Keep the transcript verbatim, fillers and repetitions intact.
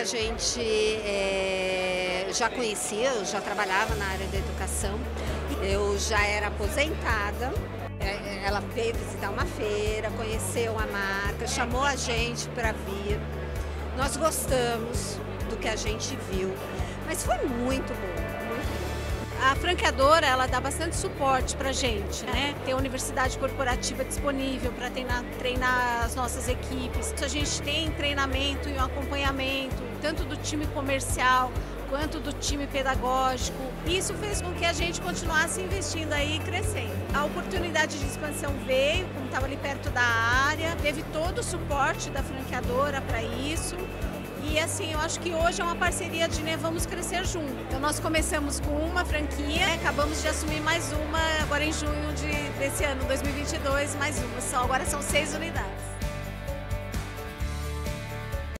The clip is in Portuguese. A gente é, já conhecia, eu já trabalhava na área da educação, eu já era aposentada. Ela veio visitar uma feira, conheceu a marca, chamou a gente para vir. Nós gostamos do que a gente viu, mas foi muito bom. Muito bom. A franqueadora ela dá bastante suporte para a gente, né? Tem a universidade corporativa disponível para treinar, treinar as nossas equipes. A gente tem treinamento e um acompanhamento, tanto do time comercial quanto do time pedagógico. Isso fez com que a gente continuasse investindo aí e crescendo. A oportunidade de expansão veio, como estava ali perto da área, teve todo o suporte da franqueadora para isso. E assim, eu acho que hoje é uma parceria de né, vamos crescer junto. Então nós começamos com uma franquia, né, acabamos de assumir mais uma agora em junho de, desse ano, dois mil e vinte e dois, mais uma. Só agora são seis unidades.